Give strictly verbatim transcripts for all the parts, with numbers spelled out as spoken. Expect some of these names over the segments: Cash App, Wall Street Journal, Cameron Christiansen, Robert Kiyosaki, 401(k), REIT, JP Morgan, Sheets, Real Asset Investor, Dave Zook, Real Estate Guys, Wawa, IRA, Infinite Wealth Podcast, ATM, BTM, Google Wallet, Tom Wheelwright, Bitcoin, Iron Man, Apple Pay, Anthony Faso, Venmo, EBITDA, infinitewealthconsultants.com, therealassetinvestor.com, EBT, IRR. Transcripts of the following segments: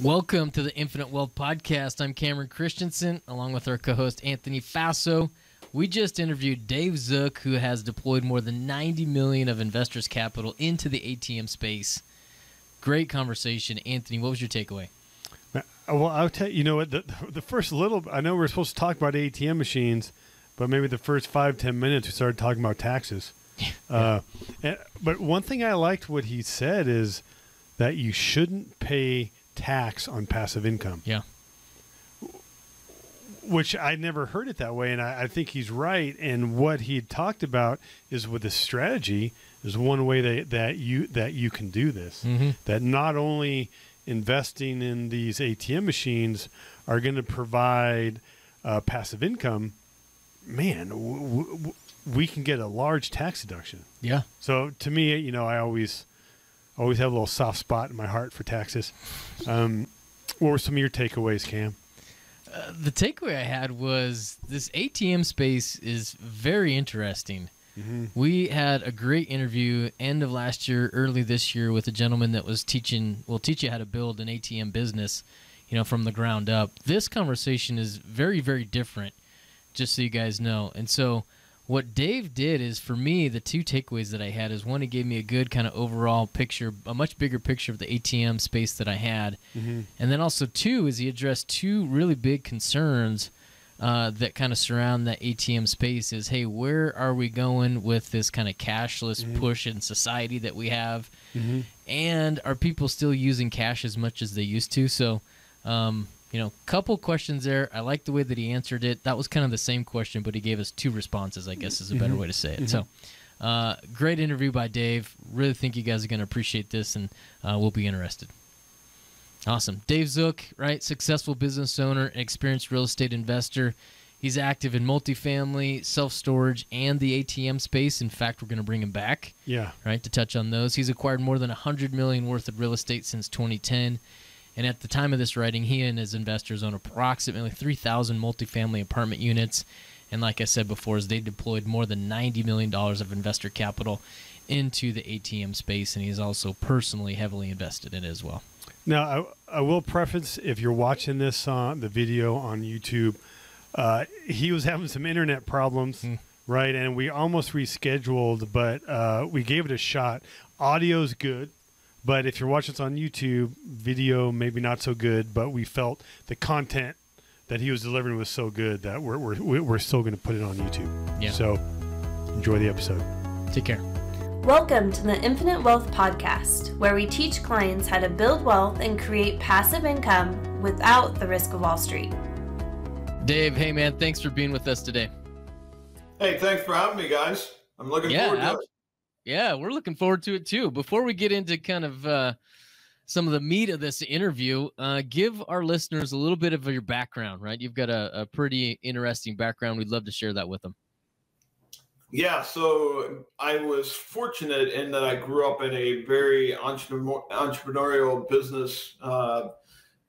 Welcome to the Infinite Wealth Podcast. I'm Cameron Christiansen, along with our co-host Anthony Faso. We just interviewed Dave Zook, who has deployed more than ninety million dollars of investors' capital into the A T M space. Great conversation. Anthony, what was your takeaway? Well, I'll tell you, you know what, the, the first little, I know we're supposed to talk about A T M machines, but maybe the first five, ten minutes we started talking about taxes. Yeah. Uh, and, but one thing I liked what he said is that you shouldn't pay tax on passive income. Yeah. Which I never heard it that way, and I, I think he's right. And what he had talked about is with the strategy is one way that, that you that you can do this. Mm-hmm. That not only investing in these A T M machines are going to provide uh, passive income, man, w w we can get a large tax deduction. Yeah. So to me, you know, I always always have a little soft spot in my heart for taxes. Um, what were some of your takeaways, Cam? Uh, the takeaway I had was this A T M space is very interesting. Mm-hmm. We had a great interview end of last year, early this year, with a gentleman that was teaching, will teach you how to build an A T M business, you know, from the ground up. This conversation is very, very different, just so you guys know. And so what Dave did is, for me, the two takeaways that I had is, one, he gave me a good kind of overall picture, a much bigger picture of the A T M space that I had. Mm-hmm. And then also, two, is he addressed two really big concerns Uh, that kind of surround that A T M space is, hey, where are we going with this kind of cashless mm-hmm. push in society that we have? Mm-hmm. And are people still using cash as much as they used to? So, um, you know, couple questions there. I like the way that he answered it. That was kind of the same question, but he gave us two responses, I guess is a better mm-hmm. way to say it. Mm-hmm. So uh, great interview by Dave. Really think you guys are going to appreciate this, and uh, we'll be interested. Awesome. Dave Zook, right? Successful business owner and experienced real estate investor. He's active in multifamily, self-storage, and the A T M space. In fact, we're going to bring him back. Yeah. Right, to touch on those. He's acquired more than one hundred million dollars worth of real estate since twenty ten. And at the time of this writing, he and his investors own approximately three thousand multifamily apartment units. And like I said before, is they deployed more than ninety million dollars of investor capital into the A T M space. And he's also personally heavily invested in it as well. Now, I, I will preface, if you're watching this on uh, the video on YouTube, uh, he was having some internet problems, mm. right? And we almost rescheduled, but uh, we gave it a shot. Audio's good, but if you're watching this on YouTube, video maybe not so good, but we felt the content that he was delivering was so good that we're, we're, we're still going to put it on YouTube. Yeah. So enjoy the episode. Take care. Welcome to the Infinite Wealth Podcast, where we teach clients how to build wealth and create passive income without the risk of Wall Street. Dave, hey man, thanks for being with us today. Hey, thanks for having me, guys. I'm looking yeah, forward to I, it. Yeah, we're looking forward to it too. Before we get into kind of uh, some of the meat of this interview, uh, give our listeners a little bit of your background, right? You've got a, a pretty interesting background. We'd love to share that with them. Yeah, so I was fortunate in that I grew up in a very entrepreneur, entrepreneurial business uh,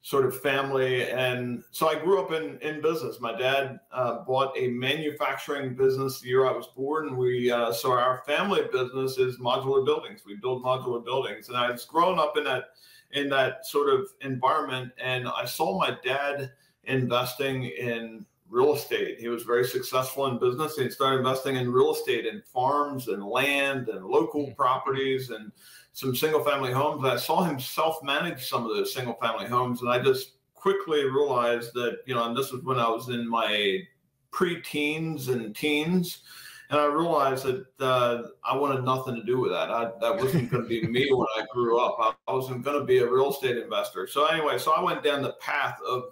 sort of family. And so I grew up in, in business. My dad uh, bought a manufacturing business the year I was born. And we, uh, so our family business is modular buildings. We build modular buildings. And I was growing up in that, in that sort of environment. And I saw my dad investing in real estate. He was very successful in business. He started investing in real estate and farms and land and local properties and some single family homes. And I saw him self-manage some of those single family homes. And I just quickly realized that, you know, and this was when I was in my pre-teens and teens. And I realized that uh, I wanted nothing to do with that. I, that wasn't going to be me when I grew up. I, I wasn't going to be a real estate investor. So anyway, so I went down the path of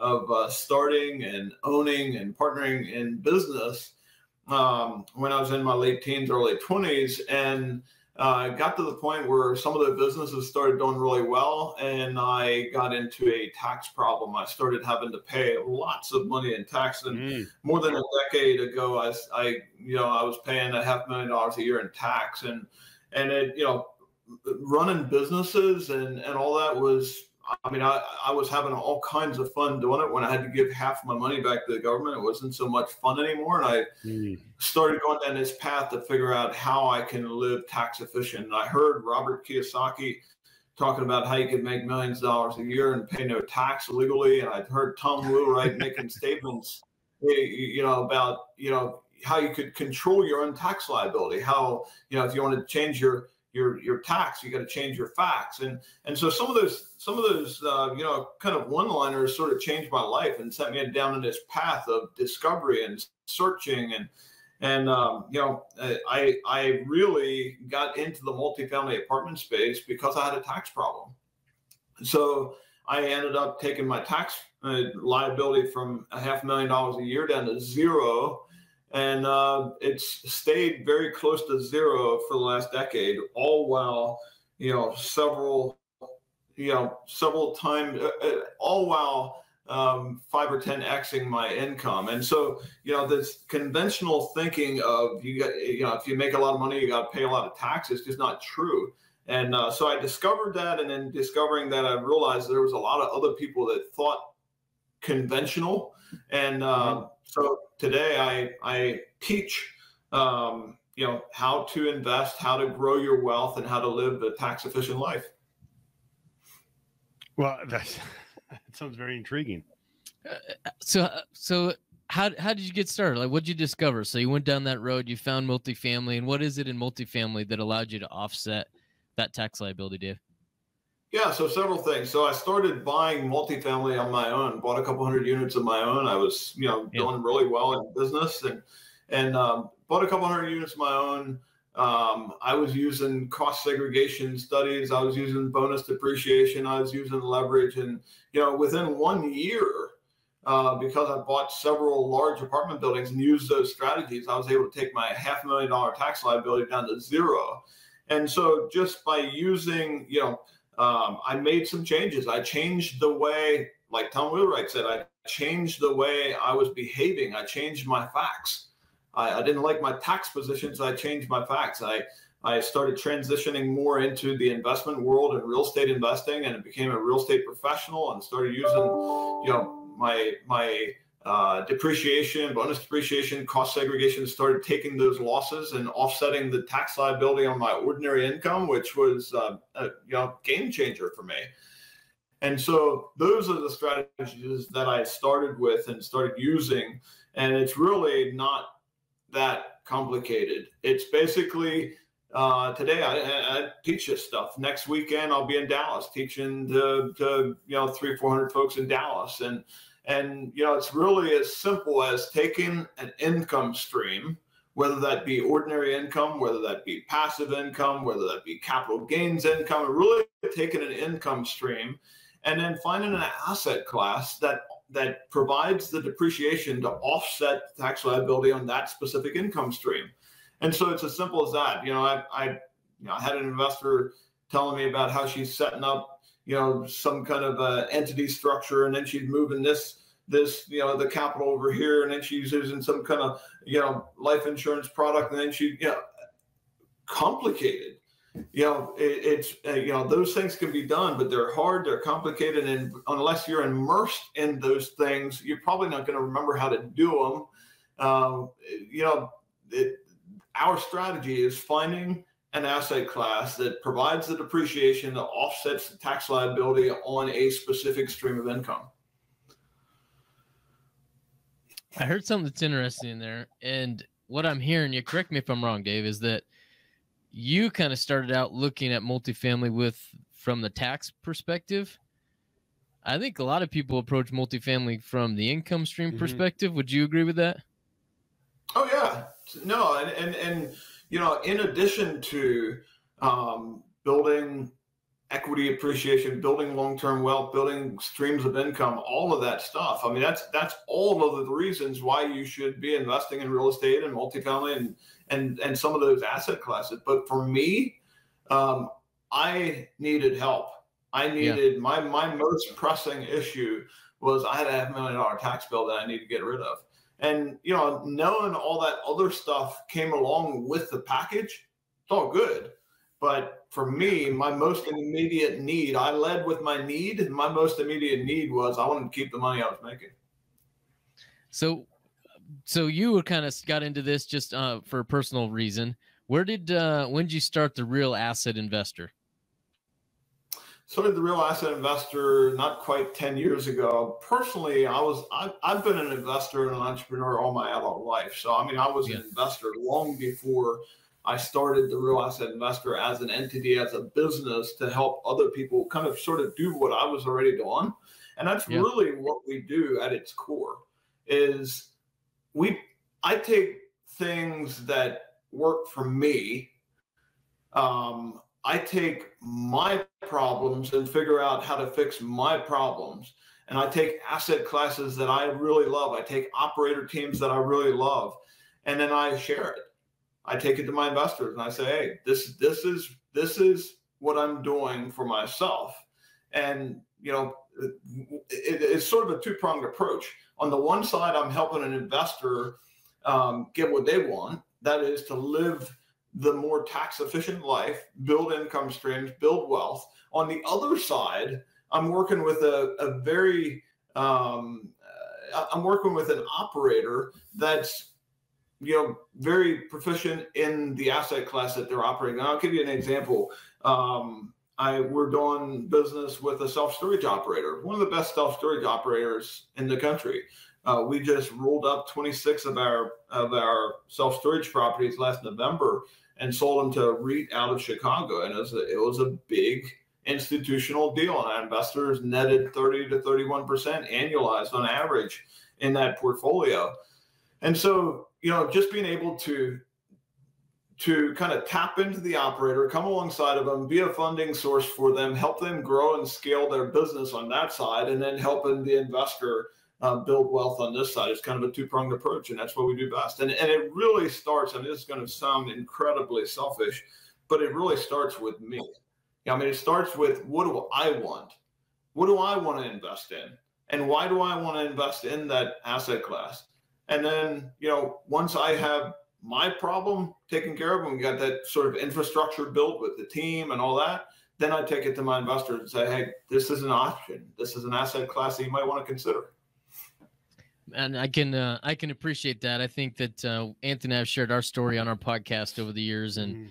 of uh, starting and owning and partnering in business um, when I was in my late teens, early twenties, and uh, got to the point where some of the businesses started doing really well, and I got into a tax problem. I started having to pay lots of money in tax, and mm. more than a decade ago, I, I, you know, I was paying a half million dollars a year in tax, and and it, you know, running businesses and and all that was. I mean, I, I was having all kinds of fun doing it. When I had to give half my money back to the government, it wasn't so much fun anymore. And I mm. started going down this path to figure out how I can live tax efficient. And I heard Robert Kiyosaki talking about how you could make millions of dollars a year and pay no tax legally. And I've heard Tom Wheelwright making statements, you know, about, you know, how you could control your own tax liability, how, you know, if you want to change your, your, your tax, you got to change your facts. And, and so some of those, some of those, uh, you know, kind of one liners sort of changed my life and sent me down in this path of discovery and searching. And, and, um, you know, I, I really got into the multifamily apartment space because I had a tax problem. So I ended up taking my tax uh, liability from a half million dollars a year down to zero. And uh, it's stayed very close to zero for the last decade, all while, you know, several, you know, several times, uh, all while um, five or ten Xing my income. And so, you know, this conventional thinking of, you got, you know, if you make a lot of money, you got to pay a lot of taxes, just not true. And uh, so I discovered that. And then discovering that, I realized there was a lot of other people that thought conventional. And uh, so today I, I teach, um, you know, how to invest, how to grow your wealth, and how to live a tax efficient life. Well, that's, that sounds very intriguing. Uh, so, so how, how did you get started? Like, what did you discover? So you went down that road, you found multifamily, and what is it in multifamily that allowed you to offset that tax liability, Dave? Yeah, so several things. So I started buying multifamily on my own, bought a couple hundred units of my own. I was, you know, yeah. doing really well in business, and and um, bought a couple hundred units of my own. Um, I was using cost segregation studies. I was using bonus depreciation. I was using leverage. And, you know, within one year, uh, because I bought several large apartment buildings and used those strategies, I was able to take my half million dollar tax liability down to zero. And so just by using, you know, Um, I made some changes. I changed the way, like Tom Wheelwright said, I changed the way I was behaving. I changed my facts. I, I didn't like my tax positions. I changed my facts. I, I started transitioning more into the investment world and real estate investing, and became a real estate professional, and started using, you know, my, my uh, depreciation, bonus depreciation, cost segregation, started taking those losses and offsetting the tax liability on my ordinary income, which was uh, a you know, game changer for me. And so those are the strategies that I started with and started using. And it's really not that complicated. It's basically uh, today I, I teach this stuff. Next weekend, I'll be in Dallas teaching to, to you know, three, four hundred folks in Dallas. And And, you know, it's really as simple as taking an income stream, whether that be ordinary income, whether that be passive income, whether that be capital gains income, really taking an income stream and then finding an asset class that that provides the depreciation to offset tax liability on that specific income stream. And so it's as simple as that. You know, I, I, you know, I had an investor telling me about how she's setting up, you know, some kind of uh, entity structure, and then she's moving this, this, you know, the capital over here, and then she's using some kind of, you know, life insurance product, and then she, you know, complicated. You know, it, it's, uh, you know, those things can be done, but they're hard, they're complicated, and unless you're immersed in those things, you're probably not going to remember how to do them. Um, you know, it, our strategy is finding an asset class that provides the depreciation that offsets the tax liability on a specific stream of income. I heard something that's interesting in there. And what I'm hearing, you correct me if I'm wrong, Dave, is that you kind of started out looking at multifamily with, from the tax perspective. I think a lot of people approach multifamily from the income stream mm-hmm. perspective. Would you agree with that? Oh yeah, no. And, and, and, you know, in addition to um, building equity appreciation, building long-term wealth, building streams of income, all of that stuff. I mean, that's that's all of the reasons why you should be investing in real estate and multifamily and and and some of those asset classes. But for me, um, I needed help. I needed yeah. my my most pressing issue was I had a half million dollar tax bill that I need to get rid of. And, you know, knowing all that other stuff came along with the package, it's all good. But for me, my most immediate need, I led with my need. And my most immediate need was I wanted to keep the money I was making. So, so you were kind of got into this just uh, for a personal reason. Where did, uh, when did you start the Real Asset Investor? started the Real Asset Investor not quite ten years ago. Personally, I was, I, I've been an investor and an entrepreneur all my adult life. So, I mean, I was yeah. an investor long before I started the Real Asset Investor as an entity, as a business, to help other people kind of sort of do what I was already doing. And that's yeah. really what we do at its core is we, I take things that work for me. Um, I take my problems and figure out how to fix my problems. And I take asset classes that I really love. I take operator teams that I really love, and then I share it. I take it to my investors and I say, hey, this, this is, this is what I'm doing for myself. And, you know, it, it's sort of a two-pronged approach. On the one side, I'm helping an investor um, get what they want. That is to live the more tax-efficient life, build income streams, build wealth. On the other side, I'm working with a, a very, um, I'm working with an operator that's, you know, very proficient in the asset class that they're operating. And I'll give you an example. Um, I we're doing business with a self-storage operator, one of the best self-storage operators in the country. Uh, we just rolled up twenty-six of our of our self-storage properties last November and sold them to a REIT out of Chicago, and it was a, it was a big institutional deal. And our investors netted thirty to thirty-one percent annualized on average in that portfolio. And so, you know, just being able to to kind of tap into the operator, come alongside of them, be a funding source for them, help them grow and scale their business on that side, and then helping the investor Uh, build wealth on this side. It's kind of a two-pronged approach, and that's what we do best. And, and it really starts, I mean, this is going to sound incredibly selfish, but it really starts with me. I mean, it starts with, what do I want? What do I want to invest in? And why do I want to invest in that asset class? And then, you know, once I have my problem taken care of and we got that sort of infrastructure built with the team and all that, then I take it to my investors and say, hey, this is an option. This is an asset class that you might want to consider. And I can, uh, I can appreciate that. I think that, uh, Anthony and I have shared our story on our podcast over the years, and mm.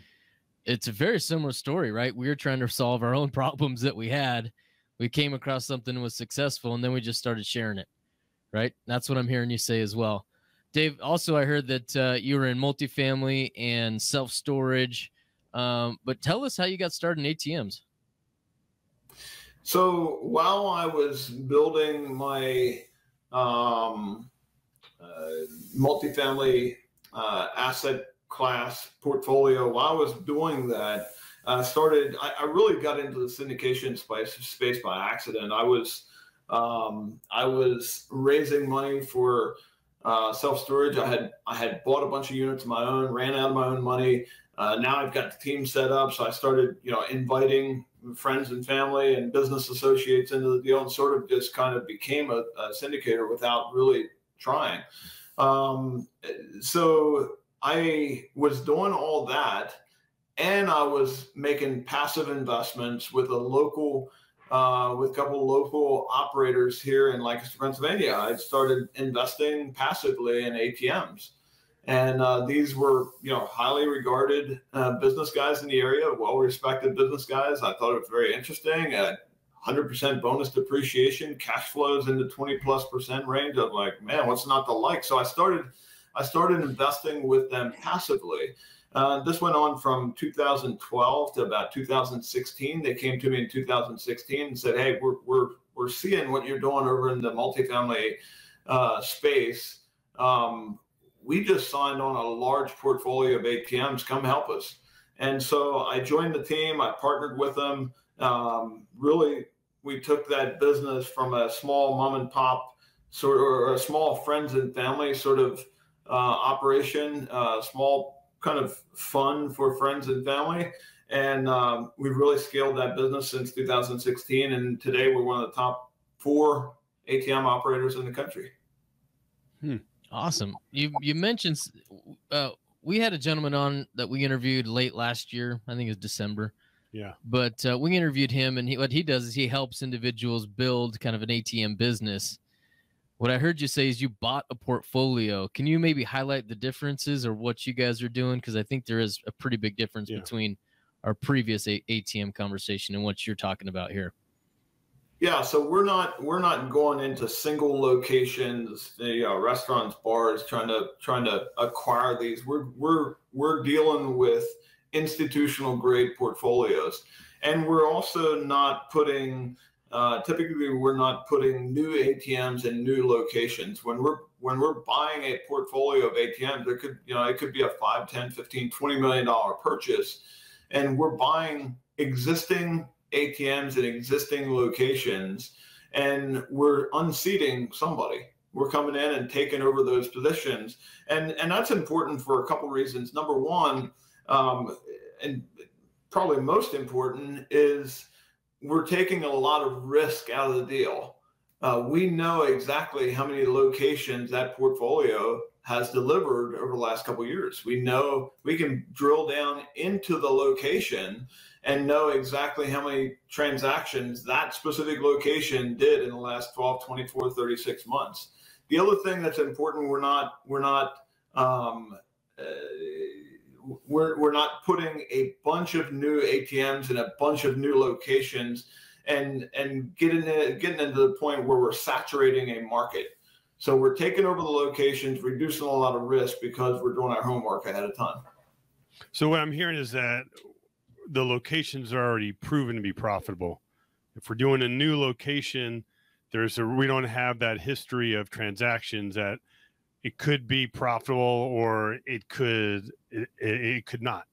it's a very similar story, right? We were trying to solve our own problems that we had. We came across something that was successful, and then we just started sharing it. Right. That's what I'm hearing you say as well, Dave. Also, I heard that, uh, you were in multifamily and self-storage. Um, but tell us how you got started in A T Ms. So while I was building my um uh multifamily uh asset class portfolio, while I was doing that, uh started I, I really got into the syndication space space by accident. I was um I was raising money for uh self-storage. I had I had bought a bunch of units of my own, ran out of my own money. Uh now I've got the team set up. So I started, you know, inviting friends and family and business associates into the deal, and sort of just kind of became a, a syndicator without really trying. Um, so I was doing all that, and I was making passive investments with a local, uh, with a couple of local operators here in Lancaster, Pennsylvania. I started investing passively in A T Ms. And uh, these were, you know, highly regarded uh, business guys in the area, well-respected business guys. I thought it was very interesting. At one hundred percent bonus depreciation, cash flows in the twenty plus percent range. I'm like, man, what's not to like? So I started, I started investing with them passively. Uh, this went on from two thousand twelve to about two thousand sixteen. They came to me in two thousand sixteen and said, hey, we're we're we're seeing what you're doing over in the multifamily uh, space. Um, We just signed on a large portfolio of A T Ms. Come help us. And so I joined the team. I partnered with them. Um, really, we took that business from a small mom and pop sort of, or a small friends and family sort of uh, operation, uh, small kind of fun for friends and family. And um, we've really scaled that business since two thousand sixteen. And today we're one of the top four A T M operators in the country. Hmm. Awesome. You, you mentioned, uh, we had a gentleman on that we interviewed late last year. I think it was December. Yeah. But, uh, we interviewed him, and he, what he does is he helps individuals build kind of an A T M business. What I heard you say is you bought a portfolio. Can you maybe highlight the differences or what you guys are doing? Cause I think there is a pretty big difference yeah. between a our previous A T M conversation and what you're talking about here. Yeah, so we're not we're not going into single locations, you know, restaurants, bars, trying to trying to acquire these. We're we're we're dealing with institutional grade portfolios, and we're also not putting. Uh, typically, we're not putting new A T Ms in new locations. When we're when we're buying a portfolio of A T Ms, there could you know it could be a five, ten, fifteen, twenty million dollar purchase, and we're buying existing A T Ms in existing locations, and we're unseating somebody. We're coming in and taking over those positions, and and that's important for a couple reasons. Number one, um, and probably most important, is we're taking a lot of risk out of the deal. Uh, we know exactly how many locations that portfolio has delivered over the last couple of years. We know we can drill down into the location and know exactly how many transactions that specific location did in the last twelve, twenty-four, thirty-six months. The other thing that's important, we're not we're not um, uh, we're we're not putting a bunch of new A T Ms in a bunch of new locations and and getting getting into the point where we're saturating a market. So we're taking over the locations, reducing a lot of risk because we're doing our homework ahead of time. So what I'm hearing is that the locations are already proven to be profitable. If we're doing a new location, there's a, we don't have that history of transactions that it could be profitable or it could it, it could not.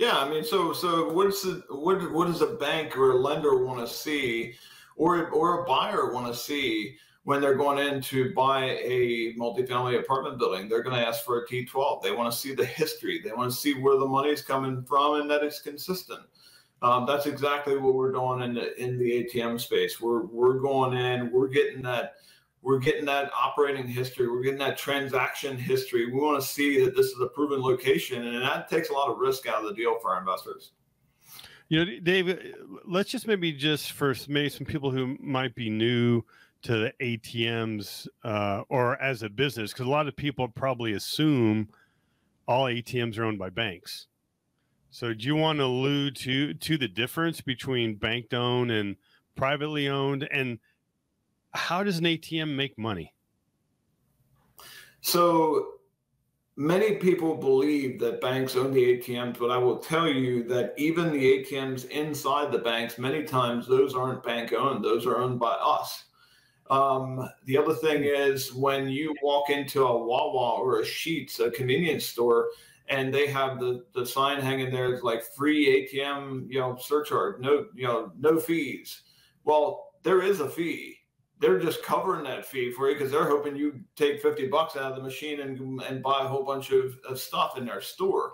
Yeah, I mean, so so what's the, what what does a bank or a lender want to see, or or a buyer want to see? When they're going in to buy a multifamily apartment building, they're going to ask for a T twelve. They want to see the history. They want to see where the money's coming from and that it's consistent. Um, that's exactly what we're doing in the in the A T M space. We're we're going in. We're getting that. We're getting that operating history. We're getting that transaction history. We want to see that this is a proven location, and that takes a lot of risk out of the deal for our investors. You know, Dave, let's just maybe just first maybe some people who might be new to the A T Ms uh, or as a business, because a lot of people probably assume all A T Ms are owned by banks. So do you want to allude to to the difference between bank owned and privately owned, and how does an A T M make money? So many people believe that banks own the A T Ms, but I will tell you that even the A T Ms inside the banks, many times those aren't bank owned. Those are owned by us. Um, the other thing is when you walk into a Wawa or a Sheets, a convenience store, and they have the, the sign hanging there, it's like free A T M, you know, surcharge, no, you know, no fees. Well, there is a fee. They're just covering that fee for you because they're hoping you take fifty bucks out of the machine and, and buy a whole bunch of, of stuff in their store.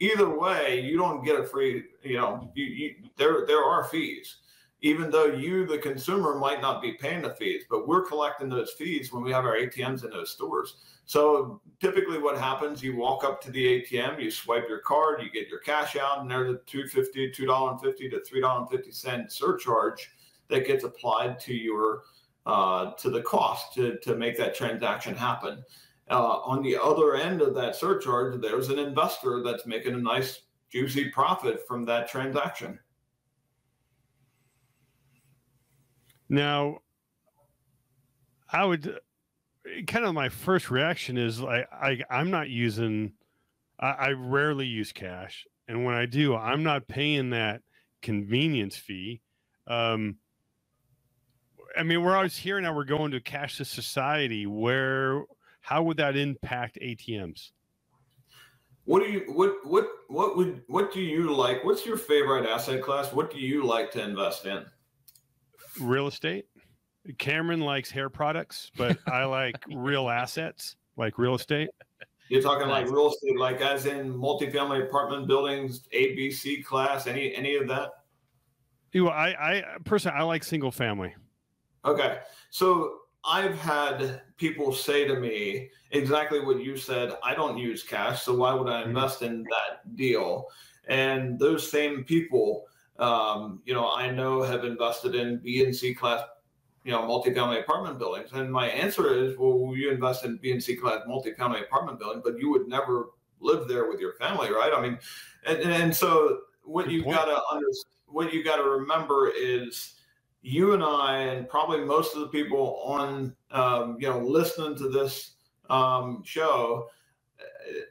Either way, you don't get a free, you know, you, you, there, there are fees. Even though you, the consumer, might not be paying the fees, but we're collecting those fees when we have our A T Ms in those stores. So typically what happens, you walk up to the A T M, you swipe your card, you get your cash out, and there's a two fifty, two fifty to three fifty surcharge that gets applied to your uh, to the cost to, to make that transaction happen. Uh, on the other end of that surcharge, there's an investor that's making a nice, juicy profit from that transaction. Now, I would kind of my first reaction is like I, I'm not using, I, I rarely use cash, and when I do, I'm not paying that convenience fee. Um, I mean, we're always here now. We're going to a cashless society. Where, how would that impact A T Ms? What do you what what what would what do you like? What's your favorite asset class? What do you like to invest in? Real estate. Cameron likes hair products, but I like real assets, like real estate. You're talking like real estate, like as in multifamily apartment buildings, A, B, C class, any any of that? You know, I, I personally I like single family. Okay. So I've had people say to me exactly what you said. I don't use cash, so why would I invest in that deal? And those same people Um, you know, I know have invested in B and C class, you know, multifamily apartment buildings. And my answer is, well, you invest in B and C class multifamily apartment building, but you would never live there with your family, right? I mean, and, and so what you got to what you got to remember is you and I, and probably most of the people on um, you know listening to this um, show,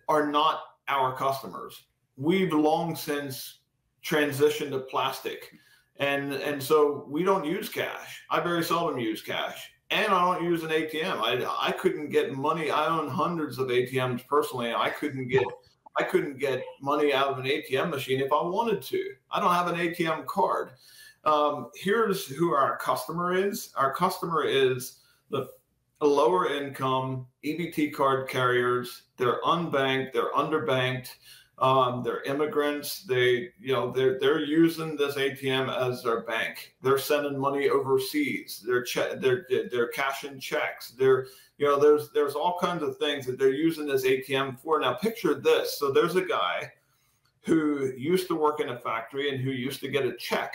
are not our customers. We've long since transitioned to plastic, and and so we don't use cash. I very seldom use cash, and I don't use an A T M. I I couldn't get money. I own hundreds of A T Ms personally. I couldn't get I couldn't get money out of an A T M machine if I wanted to. I don't have an A T M card. Um, here's who our customer is. Our customer is the lower income E B T card carriers. They're unbanked. They're underbanked. Um, they're immigrants. They, you know, they're they're using this A T M as their bank. They're sending money overseas. They're che they're they're cashing checks. They're you know there's there's all kinds of things that they're using this A T M for. Now picture this. So there's a guy who used to work in a factory and who used to get a check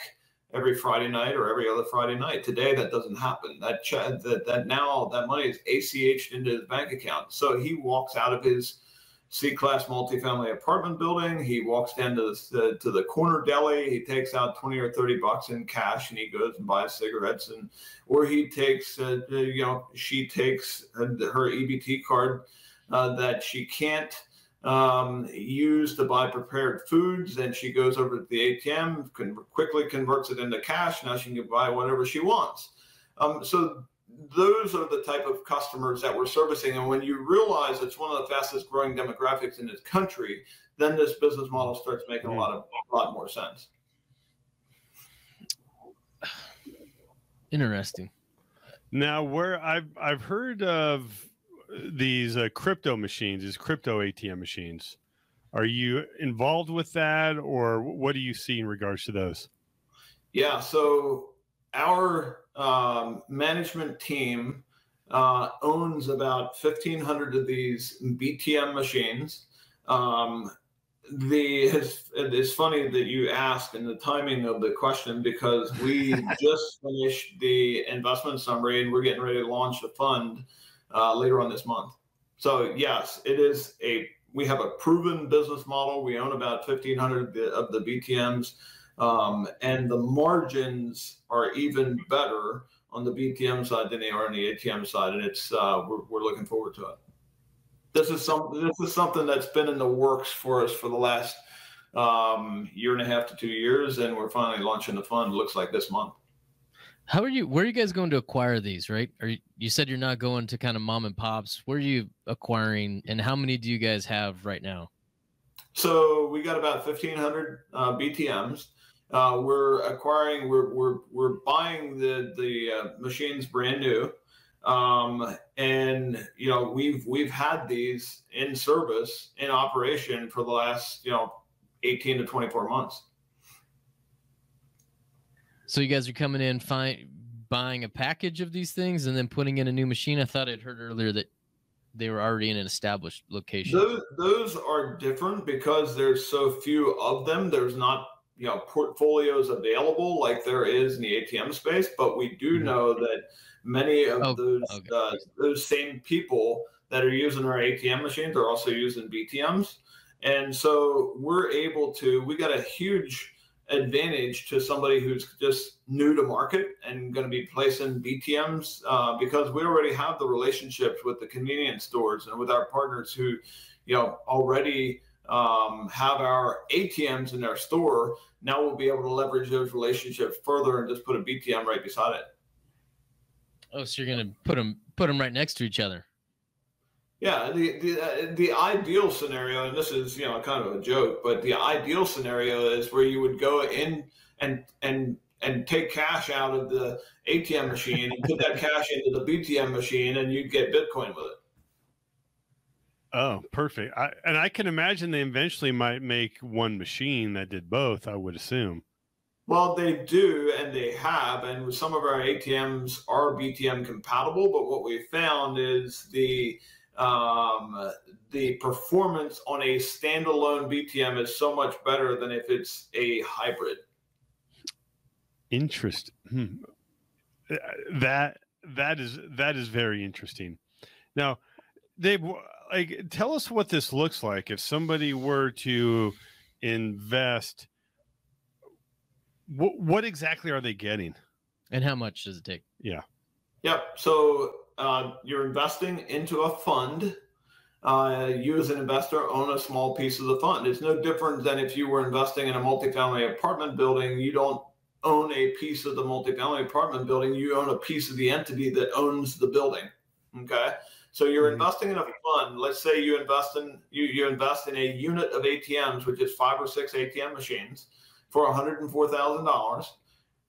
every Friday night or every other Friday night. Today that doesn't happen. That check that that now that money is A C H'd into his bank account. So he walks out of his C-class multifamily apartment building. He walks down to the, to the corner deli. He takes out twenty or thirty bucks in cash and he goes and buys cigarettes, and or he takes, uh, you know, she takes her E B T card uh, that she can't um, use to buy prepared foods. Then she goes over to the A T M, can quickly converts it into cash. Now she can buy whatever she wants. Um, so those are the type of customers that we're servicing. And when you realize it's one of the fastest growing demographics in this country, then this business model starts making a lot of a lot more sense. Interesting. Now, where I've I've heard of these uh, crypto machines, these crypto A T M machines, are you involved with that, or what do you see in regards to those? Yeah. So our Um, management team uh, owns about fifteen hundred of these B T M machines. Um, the it's, it's funny that you asked in the timing of the question, because we just finished the investment summary and we're getting ready to launch a fund uh, later on this month. So yes, it is a we have a proven business model. We own about fifteen hundred of the B T Ms. Um, and the margins are even better on the B T M side than they are on the A T M side, and it's uh, we're, we're looking forward to it. This is some this is something that's been in the works for us for the last um, year and a half to two years, and we're finally launching the fund. Looks like this month. How are you? Where are you guys going to acquire these? Right? Are you, you said you're not going to kind of mom and pops. Where are you acquiring, and how many do you guys have right now? So we got about fifteen hundred uh, B T Ms. Uh, we're acquiring, we're, we're, we're buying the, the uh, machines brand new. Um, and, you know, we've, we've had these in service, in operation for the last, you know, eighteen to twenty-four months. So you guys are coming in, find, buying a package of these things and then putting in a new machine. I thought I'd heard earlier that they were already in an established location. Those, those are different because there's so few of them. There's not, you know, portfolios available like there is in the A T M space, but we do know that many of oh, those okay. uh, those same people that are using our A T M machines are also using B T Ms. And so we're able to, we got a huge advantage to somebody who's just new to market and going to be placing B T Ms uh, because we already have the relationships with the convenience stores and with our partners who, you know, already Um, have our A T Ms in our store. Now we'll be able to leverage those relationships further and just put a B T M right beside it. Oh, so you're going to put them, put them right next to each other. Yeah. The, the, the ideal scenario, and this is, you know, kind of a joke, but the ideal scenario is where you would go in and, and, and take cash out of the A T M machine and put that cash into the B T M machine and you'd get Bitcoin with it. Oh, perfect. I, and I can imagine they eventually might make one machine that did both, I would assume. Well, they do, and they have, and some of our A T Ms are B T M compatible, but what we found is the, um, the performance on a standalone B T M is so much better than if it's a hybrid. Interesting. Hmm. That, that is, that is very interesting. Now, Dave, like, tell us what this looks like if somebody were to invest What, what exactly are they getting? And how much does it take? Yeah. Yep. So uh, you're investing into a fund. Uh, you as an investor own a small piece of the fund. It's no different than if you were investing in a multifamily apartment building. You don't own a piece of the multifamily apartment building. You own a piece of the entity that owns the building. Okay. So you're mm-hmm. investing in a fund. Let's say you invest in you, you invest in a unit of A T Ms, which is five or six A T M machines for one hundred four thousand dollars.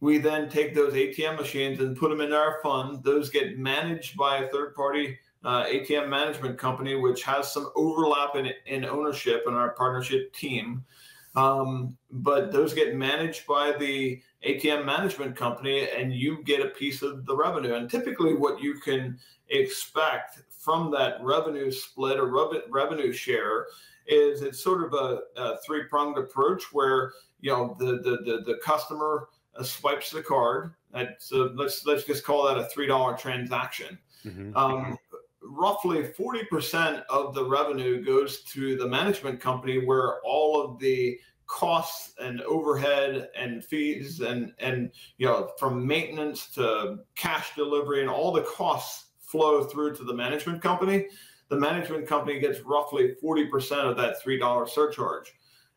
We then take those A T M machines and put them in our fund. Those get managed by a third-party uh, A T M management company, which has some overlap in, in ownership in our partnership team. Um, but those get managed by the A T M management company, and you get a piece of the revenue. And typically what you can expect from that revenue split or rev revenue share is it's sort of a, a three-pronged approach where, you know, the, the, the, the customer uh, swipes the card. That's a, let's, let's just call that a three dollar transaction. Mm-hmm. um, roughly forty percent of the revenue goes to the management company, where all of the costs and overhead and fees and, and, you know, from maintenance to cash delivery and all the costs flow through to the management company. The management company gets roughly forty percent of that three dollar surcharge.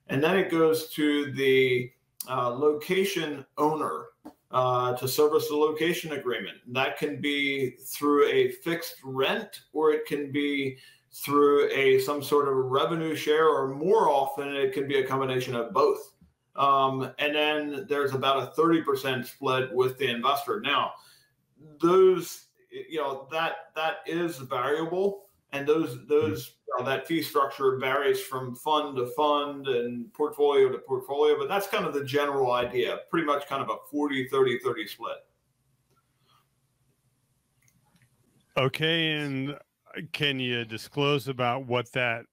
And then it goes to the uh, location owner uh, to service the location agreement. That can be through a fixed rent, or it can be through a some sort of revenue share, or more often it can be a combination of both. Um, and then there's about a thirty percent split with the investor. Now, those, you know, that that is variable. And those, those uh, that fee structure varies from fund to fund and portfolio to portfolio, but that's kind of the general idea, pretty much kind of a forty, thirty, thirty split. Okay, and can you disclose about what that,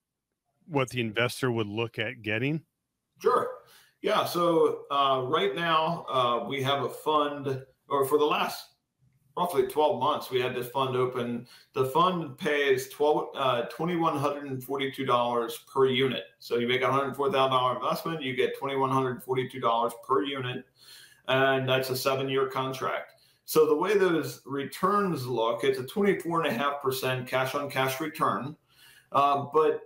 what the investor would look at getting? Sure, yeah, so uh, right now uh, we have a fund, or for the last roughly twelve months, we had this fund open. The fund pays two thousand one hundred forty-two dollars per unit. So you make a one hundred four thousand dollar investment, you get two thousand one hundred forty-two dollars per unit, and that's a seven year contract. So the way those returns look, it's a twenty-four point five percent cash-on-cash return, uh, but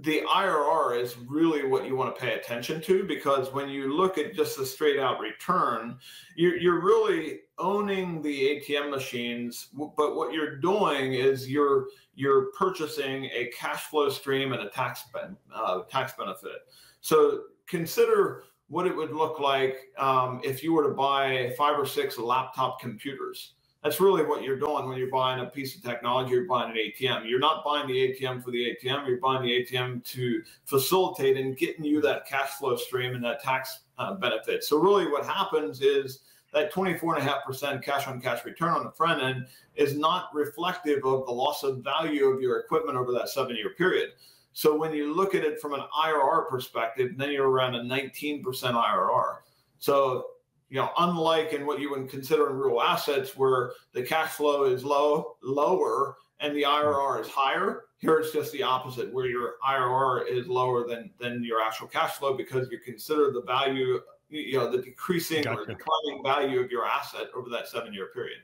the I R R is really what you want to pay attention to, because when you look at just a straight out return, you're, you're really owning the A T M machines. But what you're doing is you're you're purchasing a cash flow stream and a tax ben, uh, tax benefit. So consider what it would look like um, if you were to buy five or six laptop computers. That's really what you're doing when you're buying a piece of technology, you're buying an A T M. You're not buying the A T M for the A T M, you're buying the A T M to facilitate and getting you that cash flow stream and that tax uh, benefit. So really what happens is that twenty-four point five percent cash on cash return on the front end is not reflective of the loss of value of your equipment over that seven year period. So when you look at it from an I R R perspective, then you're around a nineteen percent I R R. So, you know, unlike in what you would consider in real assets, where the cash flow is low, lower, and the I R R is higher, here it's just the opposite, where your I R R is lower than than your actual cash flow, because you consider the value, you know, the decreasing gotcha. or declining value of your asset over that seven year period.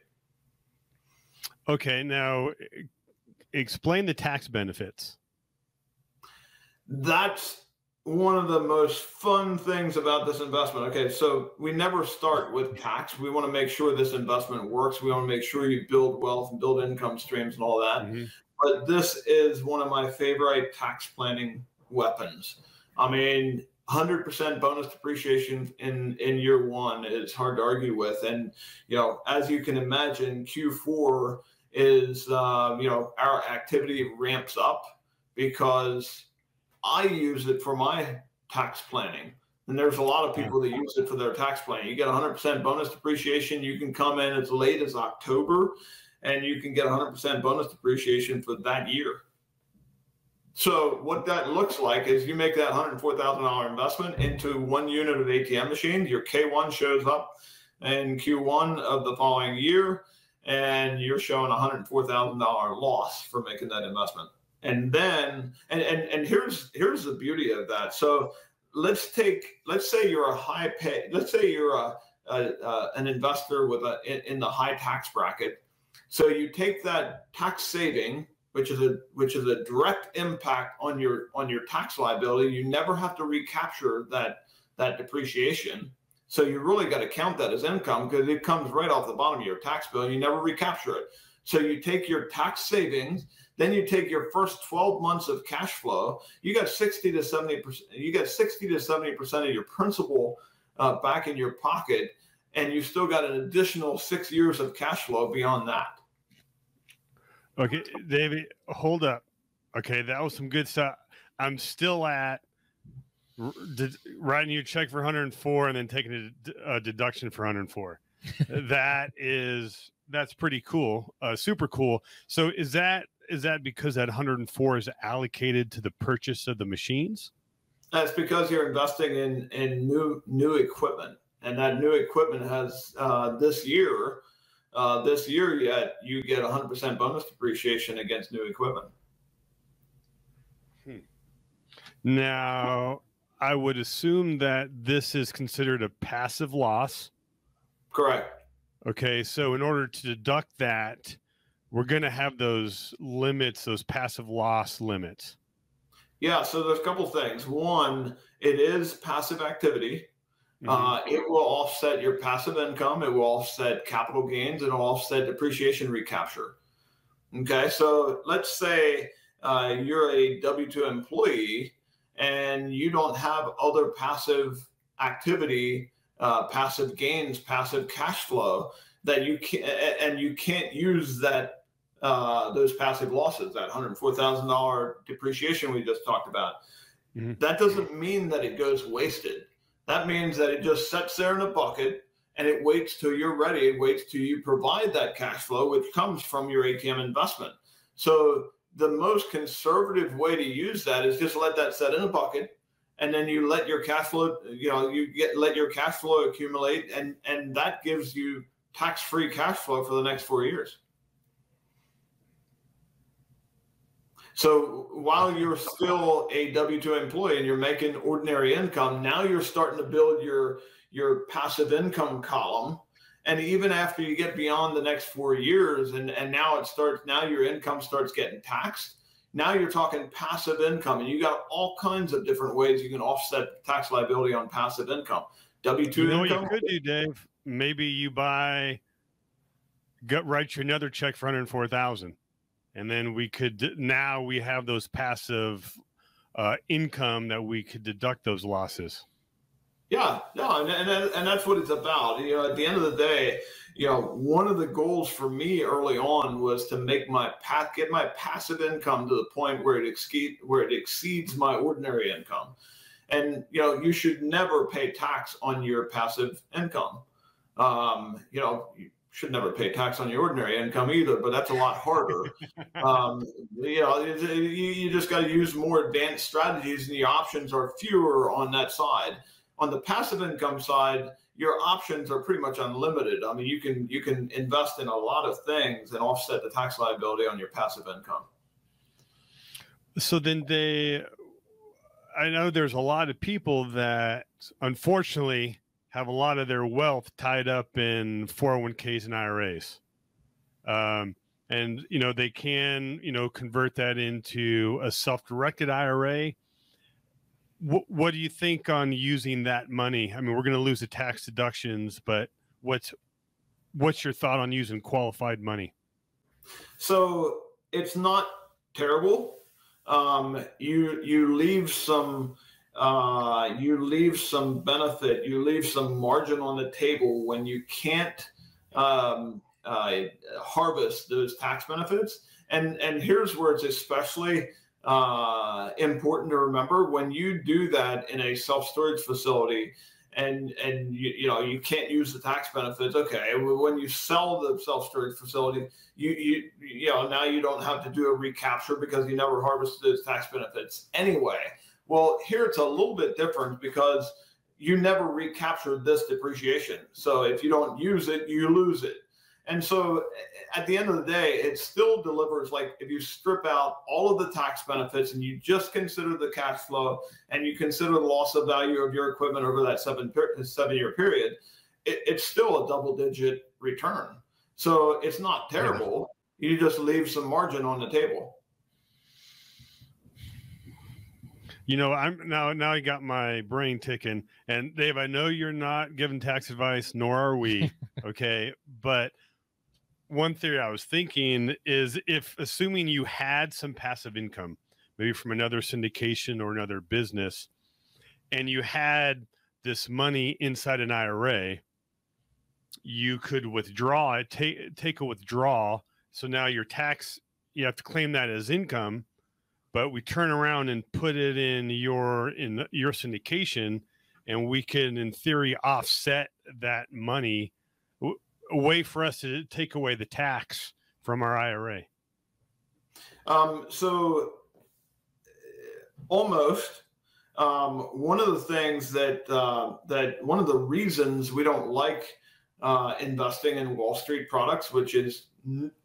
Okay, now explain the tax benefits. That's one of the most fun things about this investment. Okay, so we never start with tax. We want to make sure this investment works. We want to make sure you build wealth and build income streams and all that. Mm-hmm. But this is one of my favorite tax planning weapons. I mean, one hundred percent bonus depreciation in, in year one is hard to argue with. And, you know, as you can imagine, Q four is, uh, you know, our activity ramps up, because I use it for my tax planning. And there's a lot of people that use it for their tax planning. You get one hundred percent bonus depreciation. You can come in as late as October, and you can get one hundred percent bonus depreciation for that year. So what that looks like is you make that one hundred four thousand dollar investment into one unit of A T M machine. Your K one shows up in Q one of the following year, and you're showing one hundred four thousand dollar loss for making that investment. And then, and, and, and here's, here's the beauty of that. So let's take, let's say you're a high pay, let's say you're a, a, a an investor with a in, in the high tax bracket. So you take that tax saving, which is a which is a direct impact on your on your tax liability. You never have to recapture that that depreciation. So you really got to count that as income because it comes right off the bottom of your tax bill and you never recapture it. So you take your tax savings, then you take your first twelve months of cash flow. You got sixty to seventy percent. You got sixty to seventy percent of your principal uh, back in your pocket, and you've still got an additional six years of cash flow beyond that. Okay, David, hold up. Okay, that was some good stuff. I'm still at did, writing you a check for one hundred and four and then taking a, a deduction for one hundred and four. That is. That's pretty cool. Uh, super cool. So is that, is that because that one hundred and four is allocated to the purchase of the machines? That's because you're investing in, in new, new equipment, and that new equipment has, uh, this year, uh, this year yet you get a hundred percent bonus depreciation against new equipment. Hmm. Now I would assume that this is considered a passive loss. Correct. Okay, so in order to deduct that, we're going to have those limits, those passive loss limits. Yeah, so there's a couple things. One, it is passive activity. Mm-hmm. Uh, it will offset your passive income. It will offset capital gains. It will offset depreciation recapture. Okay, so let's say uh, you're a W two employee and you don't have other passive activity, Uh, passive gains, passive cash flow that you can, and you can't use that uh, those passive losses, that one hundred and four thousand dollar depreciation we just talked about. Mm-hmm. That doesn't mean that it goes wasted. That means that it just sits there in a bucket and it waits till you're ready. It waits till you provide that cash flow, which comes from your A T M investment. So the most conservative way to use that is just let that sit in a bucket. And then you let your cash flow, you know, you get let your cash flow accumulate, and and that gives you tax-free cash flow for the next four years. So while you're still a W two employee and you're making ordinary income, now you're starting to build your your passive income column. And even after you get beyond the next four years, and and now it starts, now your income starts getting taxed. Now you're talking passive income, and you got all kinds of different ways you can offset tax liability on passive income. W two you know income. What you could do, Dave? Maybe you buy, gut write you another check for one hundred and four thousand, and then we could now we have those passive uh, income that we could deduct those losses. Yeah, no, and, and and that's what it's about. You know, at the end of the day, you know, one of the goals for me early on was to make my path get my passive income to the point where it exceed where it exceeds my ordinary income, and you know, you should never pay tax on your passive income. Um, you know, you should never pay tax on your ordinary income either, but that's a lot harder. um, you know, you, you just got to use more advanced strategies, and the options are fewer on that side. On the passive income side, your options are pretty much unlimited. I mean, you can you can invest in a lot of things and offset the tax liability on your passive income. So then they, I know there's a lot of people that unfortunately have a lot of their wealth tied up in four oh one Ks and I R As. Um, and, you know, they can, you know, convert that into a self-directed I R A. What, what do you think on using that money? I mean, we're going to lose the tax deductions, but what's what's your thought on using qualified money? So it's not terrible. Um, you you leave some uh, you leave some benefit, you leave some margin on the table when you can't um, uh, harvest those tax benefits. And and here's where it's especially uh important to remember. When you do that in a self-storage facility and and you, you know you can't use the tax benefits, okay, when you sell the self-storage facility, you you you know now you don't have to do a recapture because you never harvested those tax benefits anyway. Well, here it's a little bit different because you never recaptured this depreciation, so if you don't use it, you lose it. And so at the end of the day, it still delivers, like if you strip out all of the tax benefits and you just consider the cash flow and you consider the loss of value of your equipment over that seven, seven year period, it, it's still a double digit return. So it's not terrible. Yeah. You just leave some margin on the table. You know, I'm now, now I got my brain ticking. And Dave, I know you're not giving tax advice, nor are we. Okay. But one theory I was thinking is, if assuming you had some passive income, maybe from another syndication or another business, and you had this money inside an I R A, you could withdraw it, take, take a withdrawal. So now your tax, you have to claim that as income. But we turn around and put it in your in your syndication, and we can, in theory, offset that money, a way for us to take away the tax from our I R A. Um, so almost um, one of the things that uh, that one of the reasons we don't like uh, investing in Wall Street products, which is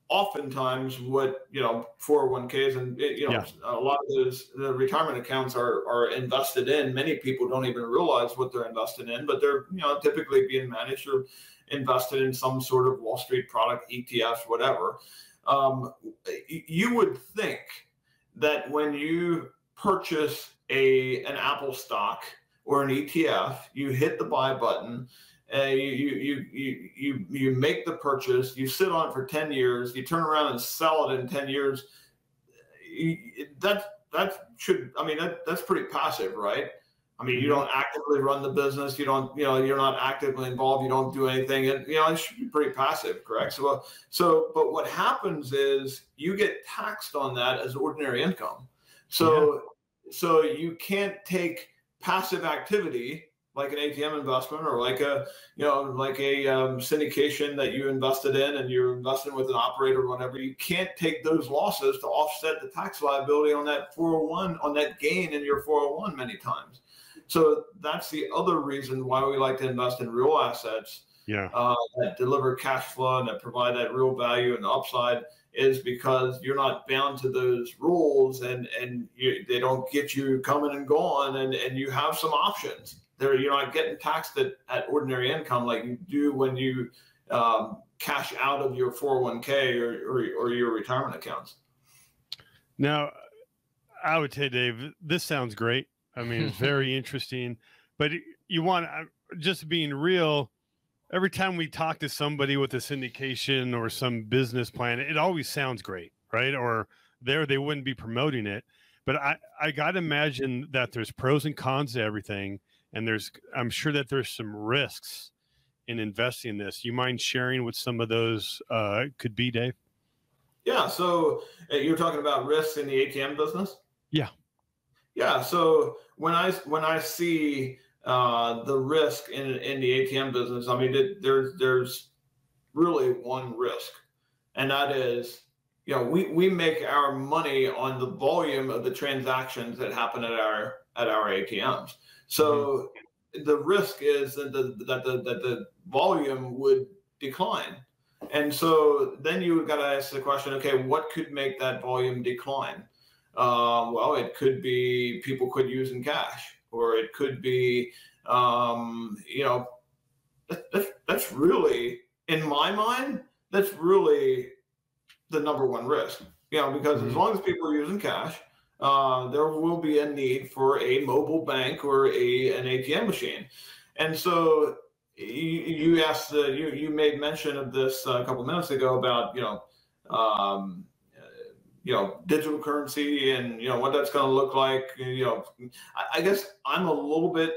oftentimes what, you know, four oh one Ks and, you know, yeah. a lot of those the retirement accounts are, are invested in. Many people don't even realize what they're invested in, but they're, you know, typically being managed or invested in some sort of Wall Street product, E T Fs, whatever. Um, you would think that when you purchase a, an Apple stock or an E T F, you hit the buy button. Uh, you, you, you, you, you make the purchase, you sit on it for ten years, you turn around and sell it in ten years. That, that should, I mean, that, that's pretty passive, right? I mean, you don't actively run the business. You don't, you know, you're not actively involved. You don't do anything. And, you know, it should be pretty passive, correct? So, so, but what happens is you get taxed on that as ordinary income. So, yeah. so you can't take passive activity like an A T M investment, or like a, you know, like a um, syndication that you invested in and you're investing with an operator or whatever. You can't take those losses to offset the tax liability on that four oh one, on that gain in your four oh one many times. So that's the other reason why we like to invest in real assets yeah. uh, that deliver cash flow and that provide that real value and the upside, is because you're not bound to those rules, and, and you, they don't get you coming and going, and, and you have some options. There, you're not getting taxed at, at ordinary income like you do when you um, cash out of your four oh one K or, or, or your retirement accounts. Now, I would say, Dave, this sounds great. I mean, it's very interesting, but you want, just being real, every time we talk to somebody with a syndication or some business plan, it always sounds great, right? Or there, they wouldn't be promoting it. But I, I got to imagine that there's pros and cons to everything. And there's, I'm sure that there's some risks in investing in this. You mind sharing what some of those uh, could be, Dave? Yeah. So uh, you're talking about risks in the A T M business? Yeah. Yeah. So when I, when I see uh, the risk in, in the A T M business, I mean, it, there, there's really one risk, and that is, you know, we, we make our money on the volume of the transactions that happen at our, at our A T Ms. So mm-hmm. the risk is that the, that, the, that the volume would decline. And so then you've got to ask the question, okay, what could make that volume decline? Uh, well, it could be people quit using cash, or it could be, um, you know, that, that's, that's really, in my mind, that's really the number one risk. You know, because mm-hmm. as long as people are using cash, Uh, there will be a need for a mobile bank or a an A T M machine. And so you, you asked the, you you made mention of this a couple minutes ago about, you know, um, you know, digital currency and, you know, what that's going to look like. You know, I, I guess I'm a little bit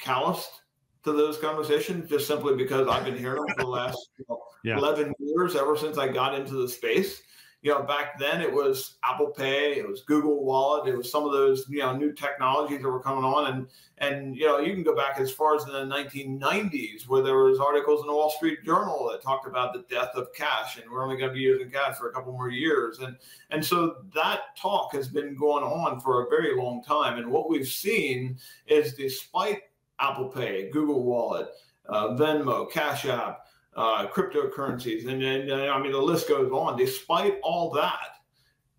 calloused to those conversations, just simply because I've been hearing them for the last you know, yeah. eleven years, ever since I got into the space. You know, back then it was Apple Pay, it was Google Wallet, it was some of those, you know, new technologies that were coming on. And, and you know, you can go back as far as the nineteen nineties, where there was articles in the Wall Street Journal that talked about the death of cash, and we're only going to be using cash for a couple more years. And, and so that talk has been going on for a very long time. And what we've seen is, despite Apple Pay, Google Wallet, uh, Venmo, Cash App, uh, cryptocurrencies, and, and, and I mean, the list goes on. Despite all that,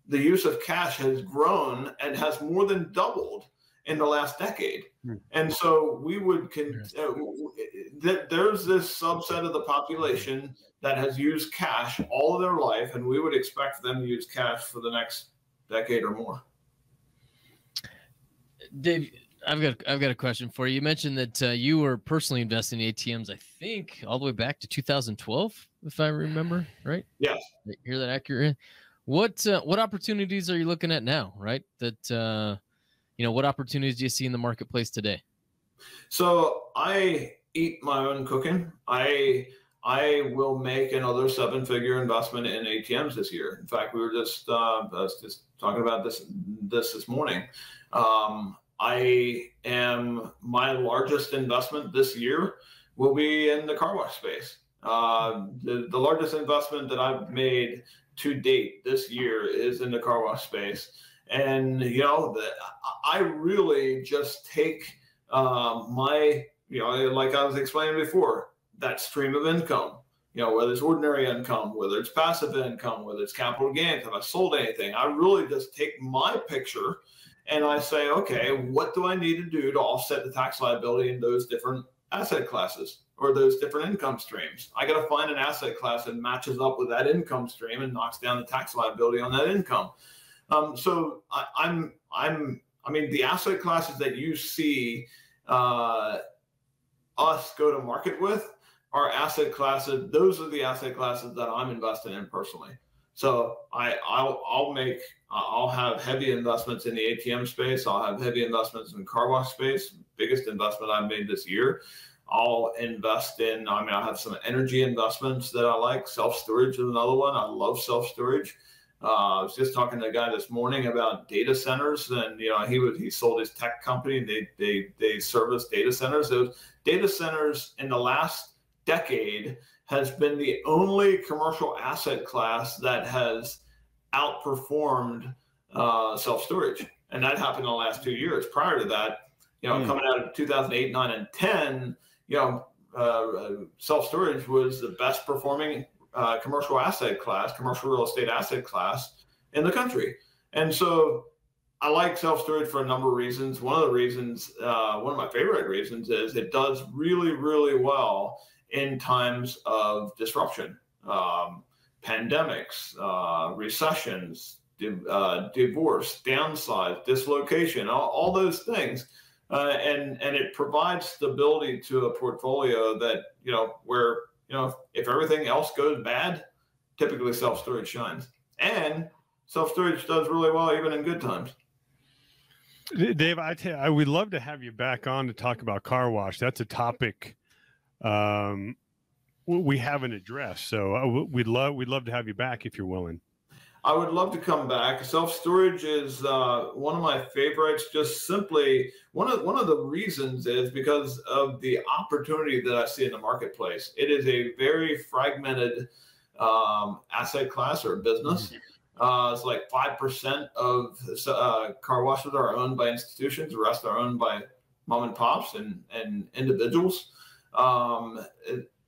the use of cash has grown and has more than doubled in the last decade. Mm. And so we would, con uh, th there's this subset of the population that has used cash all of their life, and we would expect them to use cash for the next decade or more. Dave, I've got, I've got a question for you. You mentioned that uh, you were personally investing in A T Ms, I think, all the way back to two thousand twelve, if I remember, right? Yes. Did you hear that accurate? What, uh, what opportunities are you looking at now, right? That, uh, you know, what opportunities do you see in the marketplace today? So I eat my own cooking. I, I will make another seven figure investment in A T Ms this year. In fact, we were just, uh, just talking about this, this, this morning. Um, I am, my largest investment this year will be in the car wash space. Uh, the, the largest investment that I've made to date this year is in the car wash space. And, you know, the, I really just take uh, my, you know, like I was explaining before, that stream of income, you know, whether it's ordinary income, whether it's passive income, whether it's capital gains, have I sold anything? I really just take my picture and I say, okay, what do I need to do to offset the tax liability in those different asset classes or those different income streams? I got to find an asset class that matches up with that income stream and knocks down the tax liability on that income. Um, so I, I'm, I'm, I mean, the asset classes that you see uh, us go to market with are asset classes. Those are the asset classes that I'm invested in personally. So I, I'll, I'll make, I'll have heavy investments in the A T M space. I'll have heavy investments in the car wash space. Biggest investment I've made this year. I'll invest in, I mean, I have some energy investments that I like. Self-storage is another one. I love self-storage. Uh, I was just talking to a guy this morning about data centers, and, you know, he was, he sold his tech company. And they, they, they service data centers. Those data centers in the last decade has been the only commercial asset class that has outperformed uh, self-storage. And that happened in the last two years. Prior to that, you know, mm. coming out of two thousand eight, nine, and ten, you know, uh, self-storage was the best performing uh, commercial asset class, commercial real estate asset class in the country. And so I like self-storage for a number of reasons. One of the reasons, uh, one of my favorite reasons is it does really, really well in times of disruption, um, pandemics, uh, recessions, di uh, divorce, downsize, dislocation, all, all those things. Uh, and, and it provides stability to a portfolio that, you know, where, you know, if everything else goes bad, typically self-storage shines. And self-storage does really well even in good times. Dave, I, tell you, I would love to have you back on to talk about car wash. That's a topic Um, we haven't addressed, so we'd love we'd love to have you back if you're willing. I would love to come back. Self-storage is uh, one of my favorites. Just simply one of one of the reasons is because of the opportunity that I see in the marketplace. It is a very fragmented um, asset class or business. Uh, it's like five percent of uh, car washes are owned by institutions. The rest are owned by mom and pops and and individuals. Um,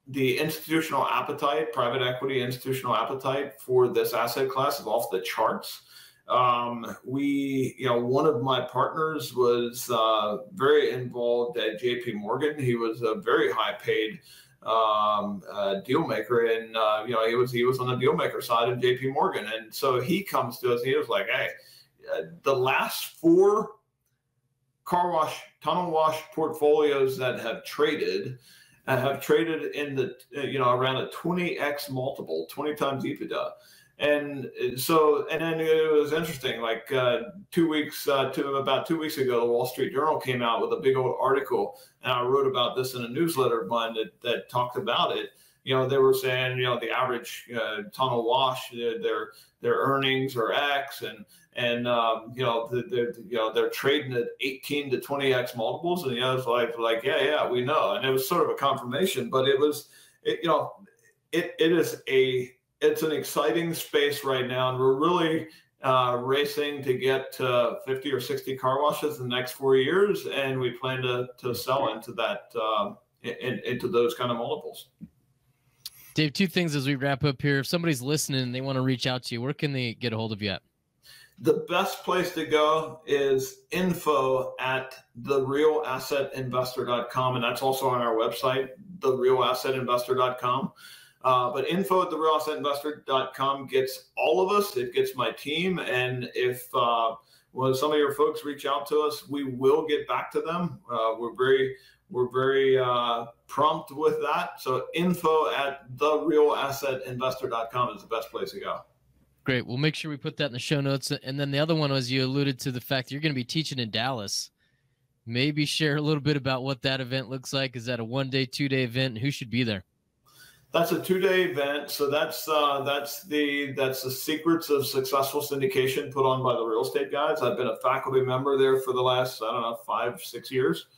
the institutional appetite, private equity institutional appetite for this asset class is off the charts. Um, we, you know, one of my partners was uh, very involved at J P Morgan. He was a very high-paid um, uh, deal maker, and uh, you know, he was he was on the deal maker side of J P Morgan, and so he comes to us and he was like, "Hey, uh, the last four car wash, tunnel wash portfolios that have traded, uh, have traded in the, you know, around a twenty X multiple, twenty times EBITDA." And so, and then it was interesting, like uh, two weeks, uh, to about two weeks ago, the Wall Street Journal came out with a big old article, and I wrote about this in a newsletter of mine that, that talked about it. You know, they were saying, you know, the average uh, tunnel wash, their their earnings are X, and and um, you know, they're you know they're trading at eighteen to twenty X multiples, and the others like like yeah yeah we know, and it was sort of a confirmation, but it was it, you know it it is a it's an exciting space right now, and we're really uh, racing to get to fifty or sixty car washes in the next four years, and we plan to to sell into that uh, in, into those kind of multiples. Dave, two things as we wrap up here. If somebody's listening and they want to reach out to you, where can they get a hold of you at? The best place to go is info at the real asset investor dot com. And that's also on our website, the real asset investor dot com. Uh, but info at the real asset investor dot com gets all of us. It gets my team. And if uh, well, some of your folks reach out to us, we will get back to them. Uh, we're very, we're very uh, prompt with that. So info at the real asset investor dot com is the best place to go. Great. We'll make sure we put that in the show notes. And then the other one was, you alluded to the fact that you're going to be teaching in Dallas. Maybe share a little bit about what that event looks like. Is that a one day, two day event? And who should be there? That's a two day event. So that's uh, that's the that's the secrets of successful syndication put on by the Real Estate Guys. I've been a faculty member there for the last, I don't know, five, six years.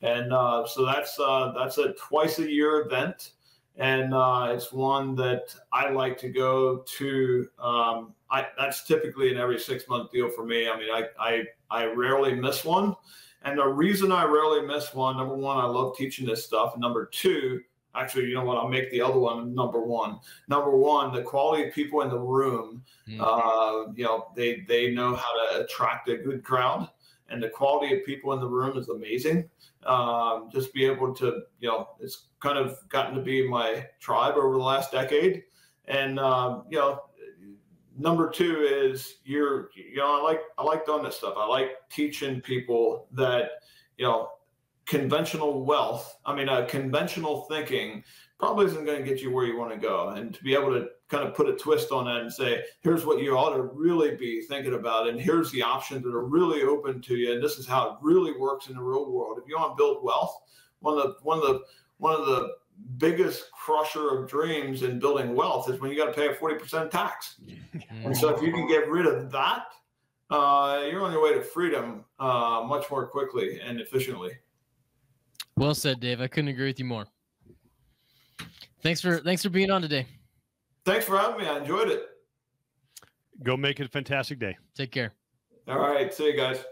And uh, so that's uh, that's a twice a year event. And uh, it's one that I like to go to. Um, I, that's typically an every six month deal for me. I mean, I, I, I rarely miss one. And the reason I rarely miss one, number one, I love teaching this stuff. Number two, actually, you know what? I'll make the other one number one. Number one, the quality of people in the room, mm-hmm. uh, you know, they, they know how to attract a good crowd. And the quality of people in the room is amazing. Um, just be able to, you know, it's kind of gotten to be my tribe over the last decade. And, um, you know, number two is you're, you know, I like, I like doing this stuff. I like teaching people that, you know, conventional wealth, I mean, uh, conventional thinking probably isn't going to get you where you want to go. And to be able to kind of put a twist on that and say, here's what you ought to really be thinking about. And here's the options that are really open to you. And this is how it really works in the real world. If you want to build wealth, one of the, one of the, one of the biggest crusher of dreams in building wealth is when you got to pay a forty percent tax. And so if you can get rid of that, uh, you're on your way to freedom, uh, much more quickly and efficiently. Well said, Dave. I couldn't agree with you more. Thanks for, thanks for being on today. Thanks for having me. I enjoyed it. Go make it a fantastic day. Take care. All right. See you guys.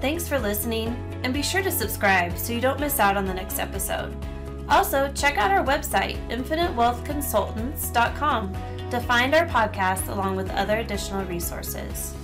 Thanks for listening, and be sure to subscribe so you don't miss out on the next episode. Also, check out our website, infinite wealth consultants dot com, to find our podcast along with other additional resources.